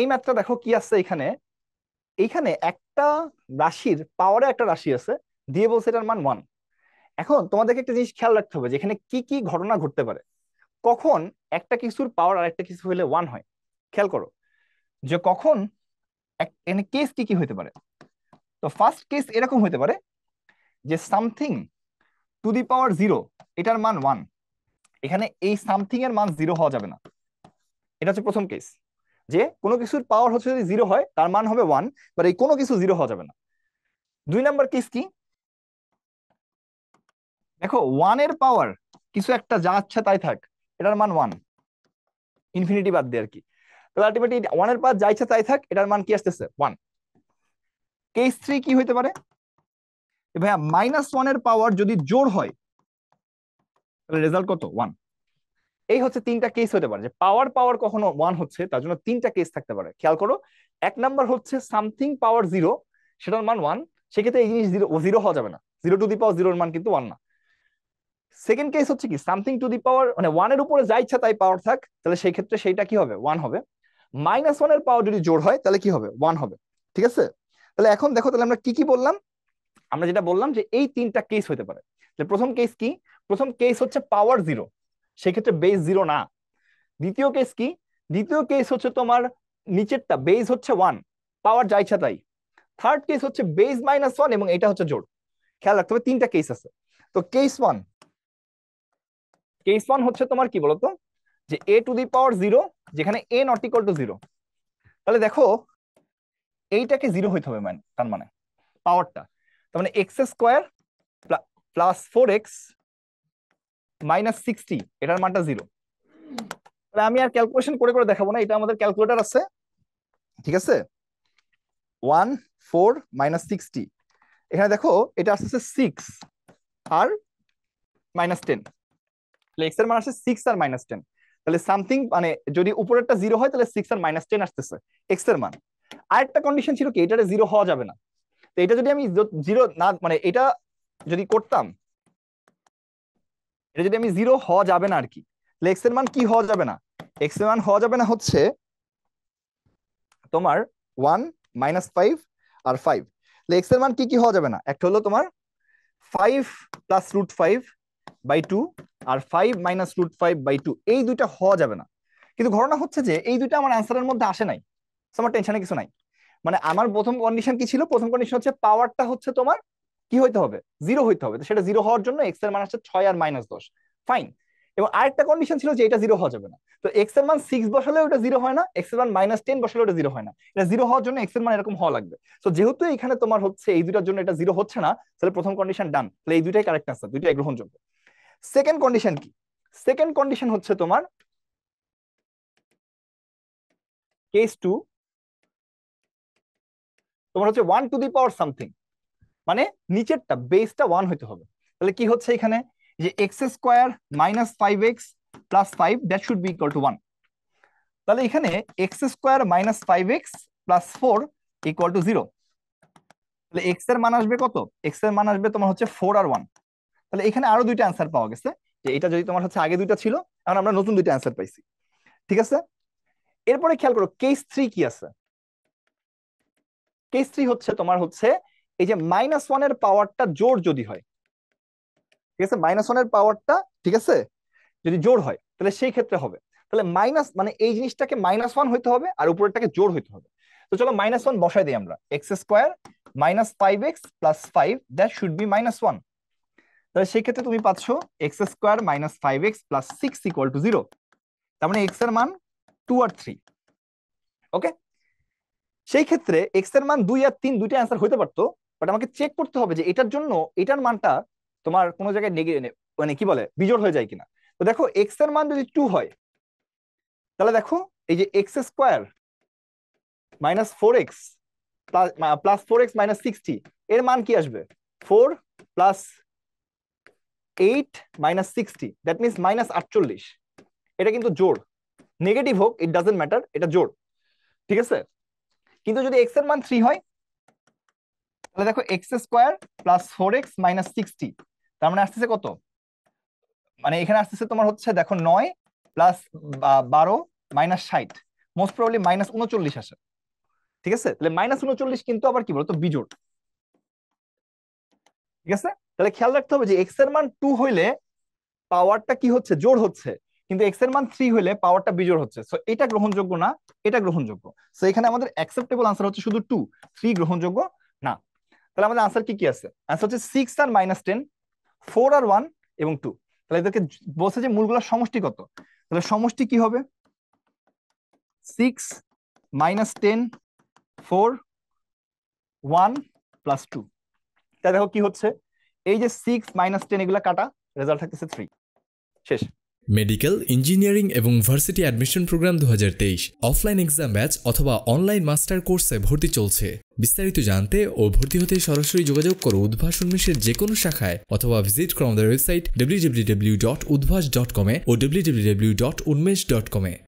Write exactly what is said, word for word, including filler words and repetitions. এই মাত্র দেখো কি আসছে এখানে, এইখানে একটা রাশির পাওয়ারে একটা রাশি আছে দিয়ে বলছে এটার মান ওয়ান। এখন তোমাদেরকে একটা জিনিস খেয়াল রাখতে হবে যেখানে কি কি ঘটনা ঘটতে পারে, কখন একটা কিছুর পাওয়ার আর একটা কিছু হইলে ওয়ান হয়। খেয়াল করো যে কখন এখানে কেস কি কি হইতে পারে। তো ফার্স্ট কেস এরকম হইতে পারে যে something to the power zero এটার মান ওয়ান। এখানে এই সামথিং এর মান জিরো হওয়া যাবে না, এটা হচ্ছে প্রথম কেস যে কোনো কিছুর পাওয়ার হচ্ছে যদি জিরো হয় তার মান হবে ওয়ান, বাট এই কোনো কিছু জিরো হওয়া যাবে না। দুই নাম্বার কেস কি দেখো, ওয়ান এর পাওয়ার কিছু একটা যা আচ্ছা তাই থাক এটার মান ওয়ান, ইনফিনিটি বাদ দিয়ে আর কি। তো আলটিমেটলি ওয়ান এর পাওয়ার যা ইচ্ছা তাই থাক এটার মান কি আসতেছে ওয়ান। কেস থ্রি কি হইতে পারে ভাইয়া, মাইনাস ওয়ান এর পাওয়ার যদি জোর হয় তাহলে রেজাল্ট কত ওয়ান। এই হচ্ছে তিনটা কেস হতে পারে যে পাওয়ার পাওয়ার কখনো ওয়ান হচ্ছে, তার জন্য তিনটা কেস থাকতে পারে। খেয়াল করো এক নাম্বার হচ্ছে সামথিং পাওয়ার জিরো সেটার মান ওয়ান, সেক্ষেত্রে এই জিনিস জিরো জিরো হওয়া যাবে না, জিরো টু দি পাওয়ার জিরোর মান কিন্তু ওয়ান না। সেকেন্ড কেস হচ্ছে কি সামথিং টু দি পাওয়ার মানে ওয়ান এর উপরে যা ইচ্ছা তাই পাওয়ার থাক, তাহলে সেই ক্ষেত্রে সেইটা কি হবে ওয়ান হবে। মাইনাস ওয়ান এর পাওয়ার যদি জোর হয় তাহলে কি হবে ওয়ান হবে। ঠিক আছে, তাহলে এখন দেখো তাহলে আমরা কি কি বললাম, আমরা যেটা বললাম যে এই তিনটা কেস হতে পারে। প্রথম কেস কি, প্রথম কেস হচ্ছে পাওয়ার জিরো, সেক্ষেত্রে বেস জিরো না। দ্বিতীয় কেস কি, দ্বিতীয় কেস হচ্ছে তোমার নিচেরটা বেস হচ্ছে ওয়ান, পাওয়ার যা ইচ্ছা তাই। থার্ড কেস হচ্ছে বেস মাইনাস ওয়ান এবং এটা হচ্ছে জোড়। খেয়াল রাখতে হবে তিনটা কেস আছে। তো কেস ওয়ান, কেস ওয়ান হচ্ছে তোমার কি বলতো যে এ টু দি পাওয়ার জিরো যেখানে a not equal to zero. তাহলে দেখো এইটাকে জিরো হইতে হবে, মানে তার মানে পাওয়ারটা তার মানে x square plus four x minus sixty এটার মানটা জিরো। তাহলে আমি আর ক্যালকুলেশন করে করে দেখাবো না, এটা আমাদের ক্যালকুলেটর আছে। ঠিক আছে, ওয়ান ফোর মাইনাস সিক্সটি, এখানে দেখো এটা আসছে সিক্স আর মাইনাস টেন, তাহলে এক্স এর মান আসছে সিক্স আর মাইনাস টেন। তাহলে সামথিং মানে যদি উপরেরটা জিরো হয় তাহলে সিক্স আর মাইনাস টেন আসতেছে এক্স এর মান। আর একটা কন্ডিশন ছিল কি এটাতে জিরো হওয়া যাবে না, তো এটা যদি আমি জিরো না মানে এটা যদি করতাম এটা যদি আমি জিরো হওয়া যাবে না আর কি, তাহলে এক্স এর মান কি হওয়া যাবে না, এক্স এর মান হওয়া যাবে না হচ্ছে তোমার ওয়ান মাইনাস ফাইভ আর ফাইভ। তাহলে এক্স এর মান কি কি হওয়া যাবে না, একটা হলো তোমার five plus root five by two আর five minus root five by two, এই দুইটা হওয়া যাবে না। কিন্তু ঘটনা হচ্ছে যে এই দুইটা আমার অ্যান্সারের মধ্যে আসে নাই, আমার টেনশনে কিছু নাই। মানে আমার প্রথম কন্ডিশন কি ছিল, প্রথম কন্ডিশন হচ্ছে পাওয়ারটা হচ্ছে তোমার কি হইতে হবে জিরো হইতে হবে, সেটা জিরো হওয়ার জন্য এক্স এর মান আসছে ছয় আর মাইনাস দশ, ফাইন। এবং আরেকটা কন্ডিশন ছিল যে এটা জিরো হওয়া যাবে না, তো এক্স এর মান সিক্স বসালে ওটা জিরো হয় না, এক্স এর মান মাইনাস টেন বসালে ওটা জিরো হয় না, এটা জিরো হওয়ার জন্য এক্স এর মান এরকম হওয়া লাগবে। তো যেহেতু এখানে তোমার হচ্ছে এই দুটার জন্য এটা জিরো হচ্ছে না, তাহলে প্রথম কন্ডিশন ডান, তাহলে এই দুটাই কারেক্ট আনসার, দুইটাই গ্রহণযোগ্য। সেকেন্ড কন্ডিশন কি, সেকেন্ড কন্ডিশন হচ্ছে তোমার কেস টু, তোমার হচ্ছে one to the power something মানে নিচেরটা বেসটা ওয়ান হইতে হবে। তাহলে কি হচ্ছে এখানে যে x square minus five x plus five that should be equal to one. তাহলে এখানে x square minus five x plus four equal to zero, তাহলে এক্স এর মান আসবে কত, এক্স এর মান আসবে তোমার হচ্ছে ফোর আর ওয়ান। তাহলে এখানে আরো দুইটা অ্যান্সার পাওয়া গেছে, যে এটা যদি তোমার হচ্ছে আগে দুইটা ছিল এখন আমরা নতুন দুইটা অ্যান্সার পাইছি। ঠিক আছে, এরপরে খেয়াল করো কেস থ্রি কি আছে। কেস থ্রি হচ্ছে তোমার হচ্ছে এই যে মাইনাস ওয়ান এর পাওয়ারটা জোড় যদি হয়, ঠিক আছে, মাইনাস ওয়ান এর পাওয়ারটা ঠিক আছে যদি জোড় হয় তাহলে সেই ক্ষেত্রে হবে। তাহলে মাইনাস মানে এই জিনিসটাকে মাইনাস ওয়ান হইতে হবে আর উপরেরটাকে জোড় হইতে হবে। তো চলো মাইনাস ওয়ান বসাই দিই আমরা, x square minus five x plus five that should be minus one. তাহলে সেই ক্ষেত্রে তুমি পাচ্ছ x square minus five x plus six equal to zero, তার মানে এক্স এর মান টু আর থ্রি। ওকে, সেই ক্ষেত্রে এক্স এর মান দুই আর তিন দুইটা অ্যান্সার হইতে পারতো, বাট আমাকে চেক করতে হবে যে এটার জন্য এটার মানটা তোমার কোনো জায়গায় মানে কি বলে বিজোড় হয়ে যায় কিনা। তো দেখো এক্স এর মান যদি টু হয় তাহলে দেখো এই যে x square minus four x plus four x minus sixty এর মান কি আসবে, four plus eight minus sixty that means minus আটচল্লিশ। এটা কিন্তু জোড়, নেগেটিভ হোক ইট ডাজেন্ট ম্যাটার, এটা জোড়। ঠিক আছে, কিন্তু যদি এক্স এর মান থ্রি হয় তাহলে দেখো x square plus four x minus sixty, তার মানে আসতেছে কত, মানে এখানে আসতেছে তোমার হচ্ছে দেখো নয় প্লাস বারো মাইনাস ষাট মোস্ট প্রবাবলি মাইনাস উনচল্লিশ আসে। ঠিক আছে, তাহলে মাইনাস উনচল্লিশ কিন্তু আবার কি বলতো বিজোড়। ঠিক আছে, তাহলে খেয়াল রাখতে হবে যে এক্স এর মান টু হইলে পাওয়ারটা কি হচ্ছে, জোড় হচ্ছে, কিন্তু এক্স এর মান থ্রি হলে পাওয়ারটা বিজোড় হচ্ছে। সো এটা গ্রহণযোগ্য না, এটা গ্রহণযোগ্য। সো এখানে আমাদের অ্যাকসেপ্টেবল আনসার হচ্ছে শুধু টু, থ্রি গ্রহণযোগ্য না। তাহলে আমাদের আনসার কি কি আছে? আনসার হচ্ছে সিক্স আর মাইনাস টেন, ফোর আর ওয়ান এবং টু। তাহলে এদেরকে বলছে যে মূলগুলোর সমষ্টি কত, তাহলে সমষ্টি কি হবে? Six minus ten, four, one plus two. তাহলে দেখো কি হচ্ছে, এই যে সিক্স মাইনাস টেন এগুলা কাটা, রেজাল্ট থাকতেছে থ্রি। শেষ। মেডিকেল, ইঞ্জিনিয়ারিং এবং ভার্সিটি অ্যাডমিশন প্রোগ্রাম দু হাজার তেইশ অফলাইন এক্সাম ব্যাচ অথবা অনলাইন মাস্টার কোর্সে ভর্তি চলছে। বিস্তারিত জানতে ও ভর্তি হতে সরাসরি যোগাযোগ করো উদ্ভাস উন্মেষের যে কোনো শাখায়, অথবা ভিজিট করো আমাদের website W W W dot Udvash dot com এ ও W W W dot Unmesh dot com এ।